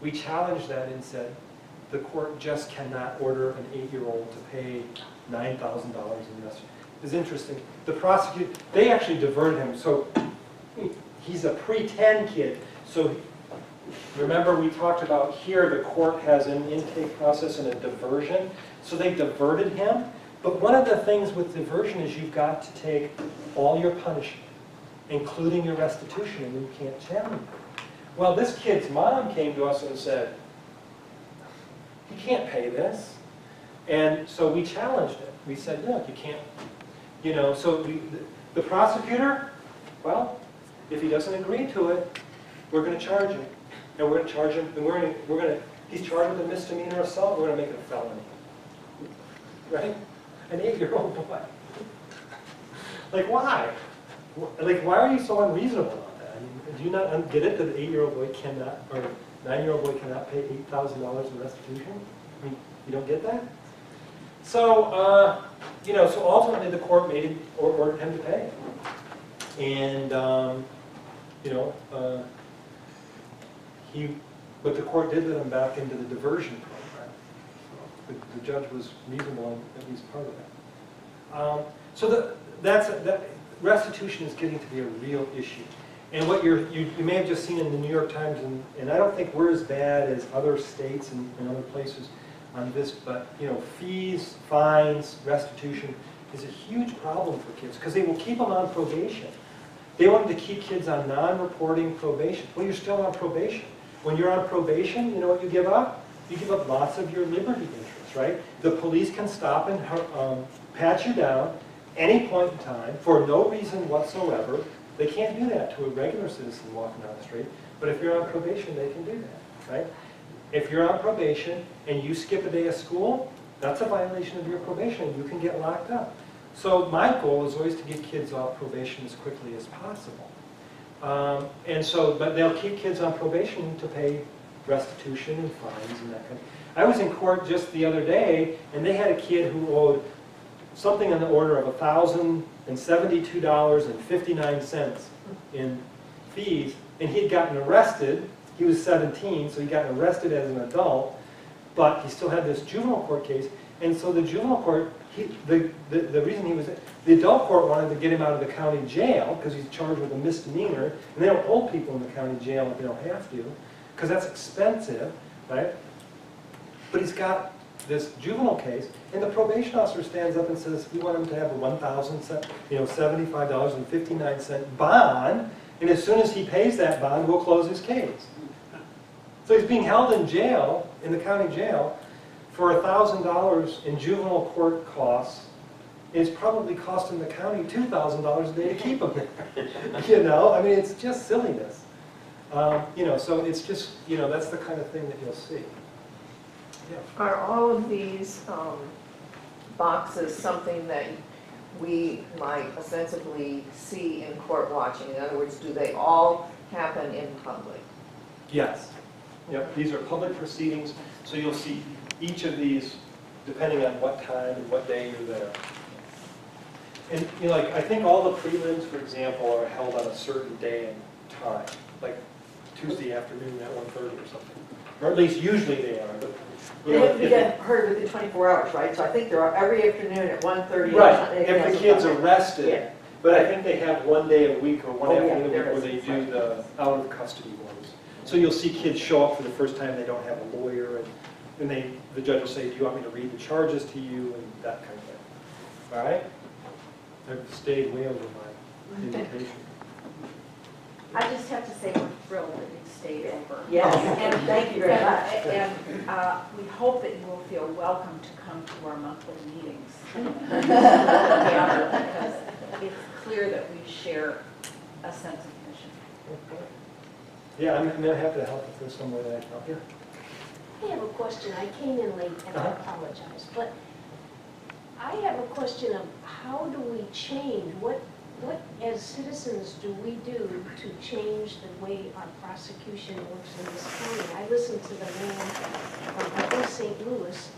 We challenged that and said, the court just cannot order an eight-year-old to pay nine thousand dollars in restitution. It's interesting. The prosecutor, they actually diverted him. So he's a pre ten kid. So remember we talked about here the court has an intake process and a diversion. So they diverted him. But one of the things with diversion is you've got to take all your punishment, including your restitution, and you can't challenge it. Well, this kid's mom came to us and said, you can't pay this. And so we challenged it. We said, look, you can't, you know, so we, the prosecutor, well, if he doesn't agree to it, we're going to charge him. And we're going to charge him, and we're going to, we're going to, he's charged with a misdemeanor assault, we're going to make it a felony. Right? An eight-year-old boy. Like, why? Like, why are you so unreasonable about that? I mean, do you not get it that an eight-year-old boy cannot, or a nine-year-old boy cannot pay eight thousand dollars in restitution? I mean, you don't get that? So, uh, you know, so ultimately the court made him, or ordered him to pay. And, um, you know, uh, he, but the court did let him back into the diversion program. So the, the judge was reasonable on at least part of that. Um, so the, that's, that restitution is getting to be a real issue. And what you're, you, you may have just seen in the New York Times, and, and I don't think we're as bad as other states and, and other places on this, but you know, fees, fines, restitution is a huge problem for kids because they will keep them on probation. They wanted to keep kids on non-reporting probation. Well, you're still on probation. When you're on probation, you know what you give up? You give up lots of your liberty interests, right? The police can stop and um, pat you down any point in time for no reason whatsoever. They can't do that to a regular citizen walking down the street, but if you're on probation, they can do that, right? If you're on probation and you skip a day of school, that's a violation of your probation. You can get locked up. So my goal is always to get kids off probation as quickly as possible. Um, and so, but they'll keep kids on probation to pay restitution and fines and that kind of. I was in court just the other day, and they had a kid who owed something on the order of one thousand seventy-two dollars and fifty-nine cents in fees, and he had gotten arrested. He was seventeen, so he got arrested as an adult, but he still had this juvenile court case. And so the juvenile court, he, the, the, the reason he was, the adult court wanted to get him out of the county jail because he's charged with a misdemeanor, and they don't hold people in the county jail if they don't have to, because that's expensive, right? But he's got this juvenile case, and the probation officer stands up and says, we want him to have a one thousand seventy-five dollars you know, seventy-five dollars and fifty-nine cents bond, and as soon as he pays that bond, we'll close his case. So he's being held in jail, in the county jail, for one thousand dollars in juvenile court costs. It's probably costing the county two thousand dollars a day to keep him there. You know, I mean, it's just silliness. Um, you know, so it's just, you know, that's the kind of thing that you'll see. Yeah. Are all of these um, boxes something that we might ostensibly see in court watching? In other words, do they all happen in public? Yes. Yep, these are public proceedings, so you'll see each of these depending on what time and what day you're there. And you know, like I think all the prelims, for example, are held on a certain day and time, like Tuesday afternoon at one thirty or something, or at least usually they are. But, you know, they have to get heard within twenty-four hours, right? So I think they're every afternoon at one thirty. Right. If the kid's arrested, yeah. But I think they have one day a week or one oh, afternoon yeah, a week where they do the out of custody ones. So you'll see kids show up for the first time, they don't have a lawyer, and, and they, the judge will say, do you want me to read the charges to you, and that kind of thing. All right? I've stayed way over my invitation. I just have to say we're thrilled that you stayed over. Yes, and thank you very much. And uh, we hope that you will feel welcome to come to our monthly meetings. Because it's clear that we share a sense of mission. Okay. Yeah, I'm, I'm happy to help if there's some way that I can help you. I have a question. I came in late and uh-huh. I apologize, but I have a question of how do we change, what, what as citizens do we do to change the way our prosecution works in this county? I listened to the man from Saint Louis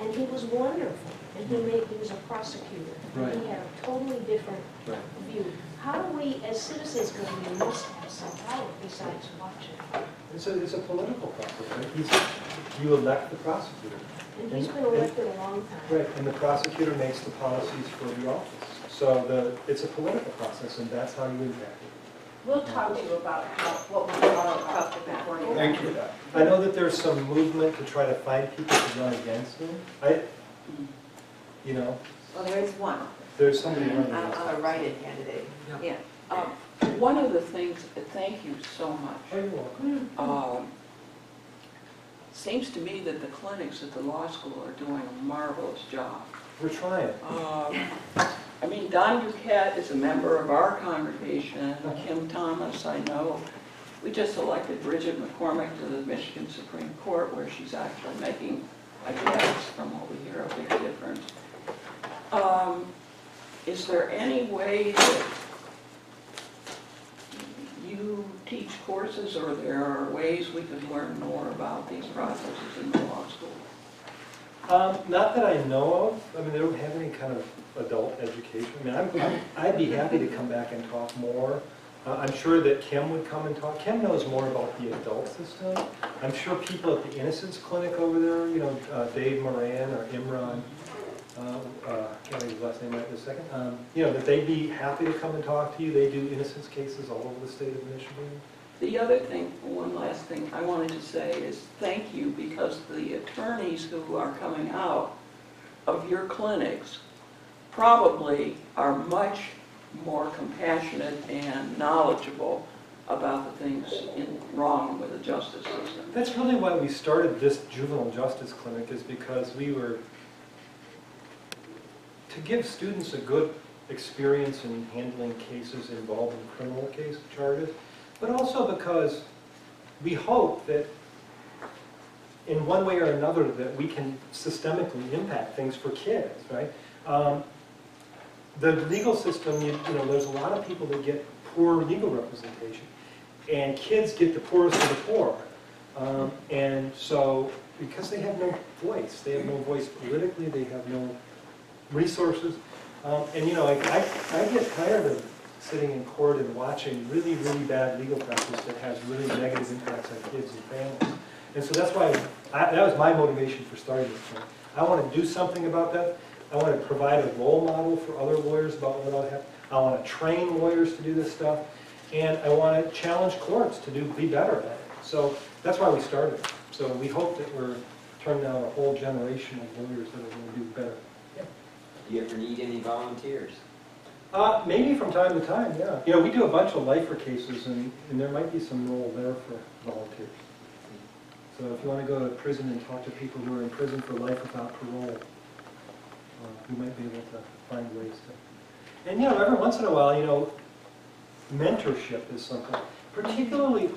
and he was wonderful, and he made, he was a prosecutor, right. And he had a totally different right. view. How do we, as citizens, go to we must have some power besides watching? And so it's a political process, right? He's, you elect the prosecutor. And he's been elected and, a long time. Right, and the prosecutor makes the policies for the office. So the, it's a political process, and that's how you impact it. We'll talk to you about how, what we follow about the McCormick. Thank you. I know that there's some movement to try to find people to run against him. I, you know. Well, there is one. There's somebody running against him. A write-in candidate. Yeah. yeah. Um, one of the things, thank you so much. Oh, you're welcome. Um, seems to me that the clinics at the law school are doing a marvelous job. We're trying. Um, I mean, Don Duquette is a member of our congregation, Kim Thomas, I know. We just elected Bridget McCormick to the Michigan Supreme Court, where she's actually making, I guess, from what we hear, a big difference. Um, is there any way that you teach courses, or there are ways we could learn more about these processes in the law school? Um, not that I know of. I mean, they don't have any kind of adult education. I mean, I'm, I'm, I'd be happy to come back and talk more. Uh, I'm sure that Kim would come and talk. Kim knows more about the adult system. I'm sure people at the Innocence Clinic over there, you know, uh, Dave Moran or Imran, um, uh, can't remember his last name right this second, um, you know, that they'd be happy to come and talk to you. They do innocence cases all over the state of Michigan. The other thing, one last thing I wanted to say is thank you, because the attorneys who are coming out of your clinics probably are much more compassionate and knowledgeable about the things in, wrong with the justice system. That's really why we started this juvenile justice clinic, is because we were to give students a good experience in handling cases involving criminal case charges. But also because we hope that in one way or another that we can systemically impact things for kids, right? Um, the legal system, you, you know, there's a lot of people that get poor legal representation, and kids get the poorest of the poor. Um, and so, because they have no voice, they have no voice politically, they have no resources. Um, and, you know, I, I, I get tired of sitting in court and watching really, really bad legal practice that has really negative impacts on kids and families. And so that's why I, that was my motivation for starting this thing. I want to do something about that. I want to provide a role model for other lawyers about what I have. I want to train lawyers to do this stuff, and I want to challenge courts to do be better at it. So that's why we started. So we hope that we're turning out a whole generation of lawyers that are going to do better. Yeah. Do you ever need any volunteers? Uh, maybe from time to time, yeah. You know, we do a bunch of lifer cases, and, and there might be some role there for volunteers. So if you want to go to prison and talk to people who are in prison for life without parole, uh, we might be able to find ways to. And, you know, every once in a while, you know, mentorship is something. Particularly,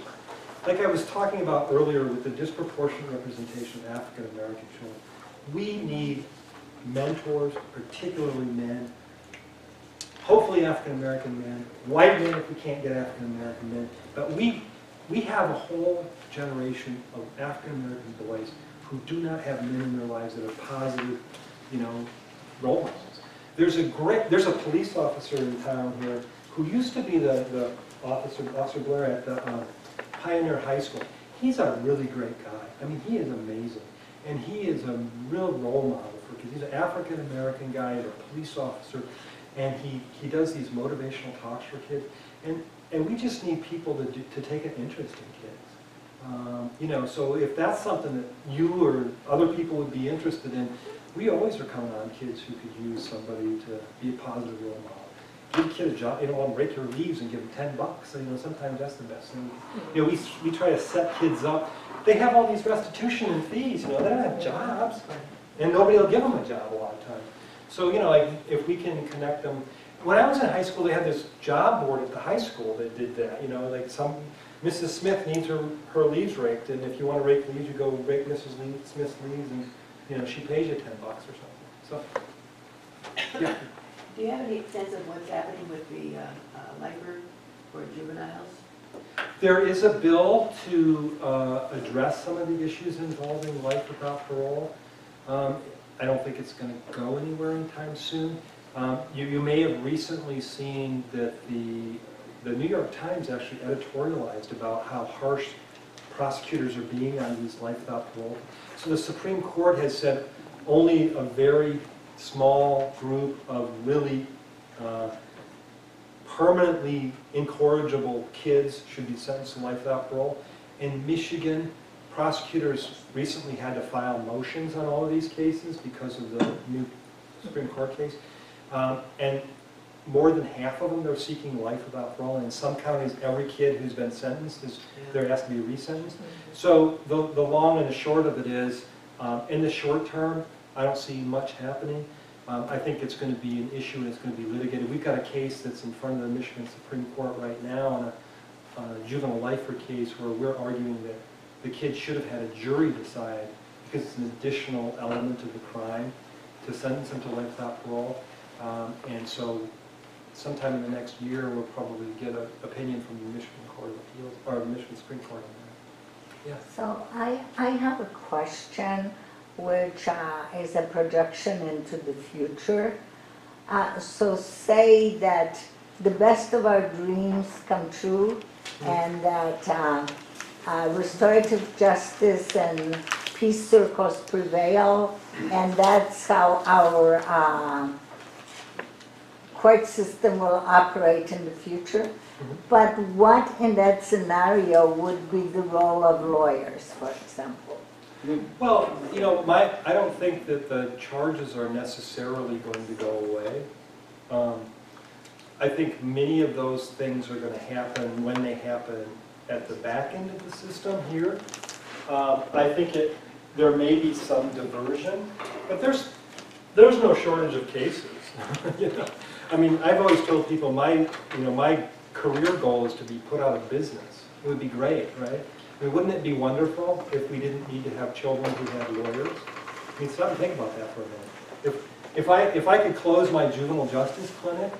like I was talking about earlier with the disproportionate representation of African-American children, we need mentors, particularly men. Hopefully African-American men, white men if we can't get African-American men, but we, we have a whole generation of African-American boys who do not have men in their lives that are positive, you know, role models. There's a great, there's a police officer in town here who used to be the, the officer, Officer Blair at the uh, Pioneer High School. He's a really great guy. I mean, he is amazing. And he is a real role model for kids. He's an African-American guy, he's a police officer. And he, he does these motivational talks for kids. And, and we just need people to, do, to take an interest in kids. Um, you know, so if that's something that you or other people would be interested in, we always are counting on kids who could use somebody to be a positive role model. Give a kid a job, you know, I'll rake your leaves and give them ten bucks. So, you know, sometimes that's the best thing. You know, we, we try to set kids up. They have all these restitution and fees, you know, they don't have jobs. And nobody will give them a job a lot of times. So, you know, like, if we can connect them. When I was in high school, they had this job board at the high school that did that. You know, like some, Missus Smith needs her, her leaves raked, and if you want to rake leaves, you go rake Missus Smith's leaves, and, you know, she pays you ten bucks or something. So, yeah. Do you have any sense of what's happening with the uh, uh, labor for juveniles? There is a bill to uh, address some of the issues involving life without parole. Um, I don't think it's going to go anywhere anytime soon. Um, you, you may have recently seen that the, the New York Times actually editorialized about how harsh prosecutors are being on these life without parole. So the Supreme Court has said only a very small group of really uh, permanently incorrigible kids should be sentenced to life without parole. In Michigan, prosecutors recently had to file motions on all of these cases because of the new Supreme Court case. Um, and more than half of them, they're seeking life without parole. And in some counties, every kid who's been sentenced, is, there has to be resentenced. So the, the long and the short of it is, um, in the short term, I don't see much happening. Um, I think it's going to be an issue and it's going to be litigated. We've got a case that's in front of the Michigan Supreme Court right now on a, on a juvenile lifer case where we're arguing that the kid should have had a jury decide, because it's an additional element of the crime, to sentence him to life without parole. Um, and so sometime in the next year, we'll probably get an opinion from the Michigan Court of Appeals, or the Michigan Supreme Court on that. Yeah. So I, I have a question which uh, is a projection into the future. Uh, so say that the best of our dreams come true, and that uh, uh, restorative justice and peace circles prevail, and that's how our uh, court system will operate in the future. Mm-hmm. But what in that scenario would be the role of lawyers, for example? Well, you know, my, I don't think that the charges are necessarily going to go away. Um, I think many of those things are going to happen when they happen at the back end of the system here. Um, I think it, there may be some diversion, but there's, there's no shortage of cases. You know? I mean, I've always told people my, you know, my career goal is to be put out of business. It would be great, right? I mean, wouldn't it be wonderful if we didn't need to have children who had lawyers? I mean, stop and think about that for a minute. If, if, I, if I could close my juvenile justice clinic,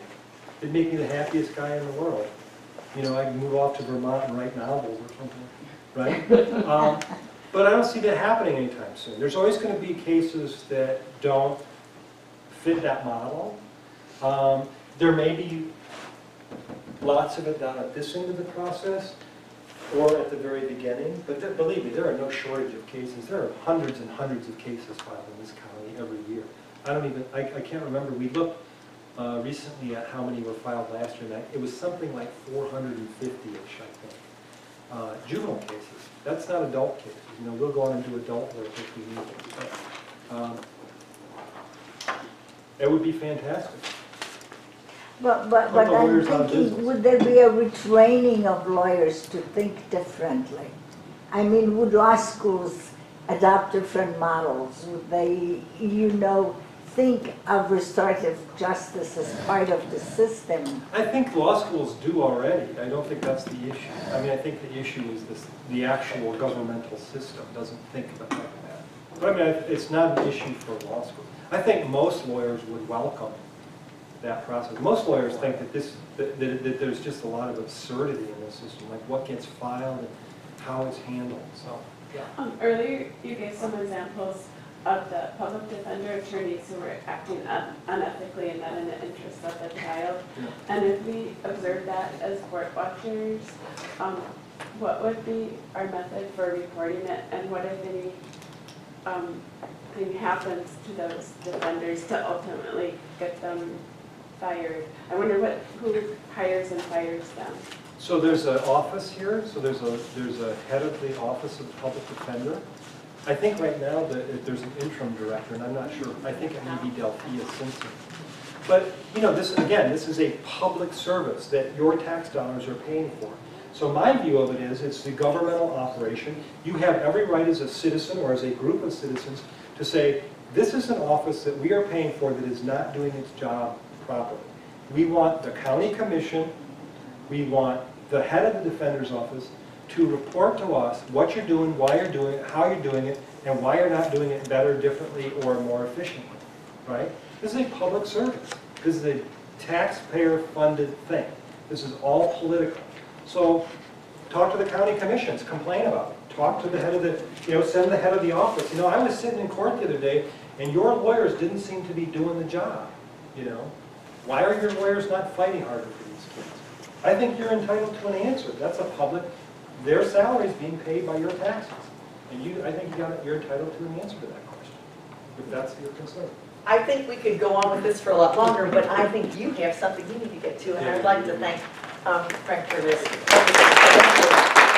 it'd make me the happiest guy in the world. You know, I can move off to Vermont and write novels or something, right? um, but I don't see that happening anytime soon. There's always going to be cases that don't fit that model. Um, there may be lots of it down at this end of the process, or at the very beginning. But th believe me, there are no shortage of cases. There are hundreds and hundreds of cases filed in this county every year. I don't even, I, I can't remember. We looked uh, recently at how many were filed last year, and I, it was something like four hundred fifty-ish, I think. Uh, juvenile cases. That's not adult cases. You know, we'll go on and do adult work if we need it. But, um, it would be fantastic. But, but, but I'm thinking, would there be a retraining of lawyers to think differently? I mean, would law schools adopt different models? Would they, you know, think of restorative justice as part of the system? I think law schools do already. I don't think that's the issue. I mean, I think the issue is this, the actual governmental system doesn't think about that. But I mean, it's not an issue for law schools. I think most lawyers would welcome that process. Most lawyers think that this that, that, that there's just a lot of absurdity in this system, like what gets filed and how it's handled. So yeah. Um, earlier, you gave some examples of the public defender attorneys who were acting un unethically and not in the interest of the child. Yeah. And if we observe that as court watchers, um, what would be our method for reporting it, and what if any um, thing happens to those defenders to ultimately get them fired? I wonder what, who hires and fires them. So there's an office here. So there's a there's a head of the office of the public defender. I think right now that there's an interim director, and I'm not sure. I think it may be Delphia Simpson. But you know, this again, this is a public service that your tax dollars are paying for. So my view of it is, it's the governmental operation. You have every right as a citizen or as a group of citizens to say, this is an office that we are paying for that is not doing its job properly. We want the county commission, we want the head of the defender's office to report to us what you're doing, why you're doing it, how you're doing it, and why you're not doing it better, differently, or more efficiently, right? This is a public service. This is a taxpayer-funded thing. This is all political. So talk to the county commissions, complain about it. talk to the head of the, you know, send the head of the office. You know, I was sitting in court the other day, and your lawyers didn't seem to be doing the job, you know. Why are your lawyers not fighting harder for these kids? I think you're entitled to an answer. That's a public, their salary is being paid by your taxes. And you, I think you got, you're entitled to an answer to that question, if that's your concern. I think we could go on with this for a lot longer, but I think you have something you need to get to, and yeah, I'd like to thank um, Frank for this.